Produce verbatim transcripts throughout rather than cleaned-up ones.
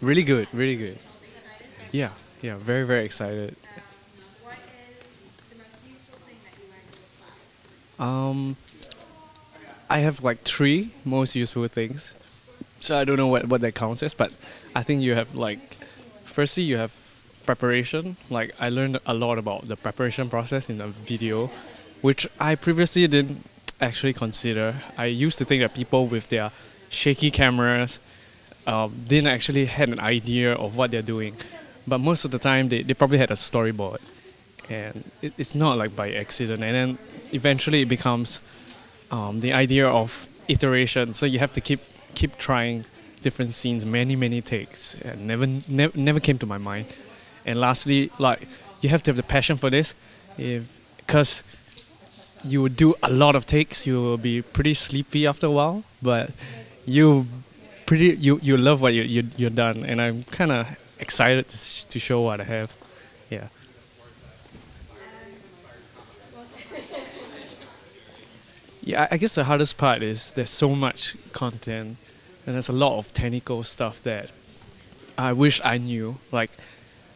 Really good, really good. Yeah, yeah, very, very excited. Um, I have like three most useful things, so I don't know what, what that counts as, but I think you have like, firstly you have preparation. Like I learned a lot about the preparation process in a video, which I previously didn't actually consider. I used to think that people with their shaky cameras um, didn't actually have an idea of what they're doing, but most of the time they, they probably had a storyboard. And it, it's not like by accident, and then eventually it becomes um, the idea of iteration. So you have to keep keep trying different scenes, many many takes, and never ne never came to my mind. And lastly, like you have to have the passion for this, if because you will do a lot of takes, you will be pretty sleepy after a while, but you pretty you you love what you, you you're done. And I'm kind of excited to sh to show what I have, yeah. Yeah, I guess the hardest part is there's so much content and there's a lot of technical stuff that I wish I knew. Like,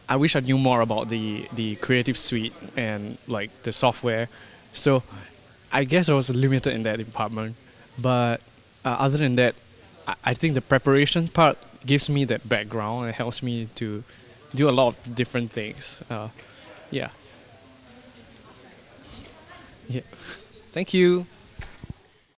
I wish I knew more about the, the creative suite and like the software. So I guess I was limited in that department. But uh, other than that, I, I think the preparation part gives me that background and helps me to do a lot of different things. Uh, yeah. Yeah. Thank you.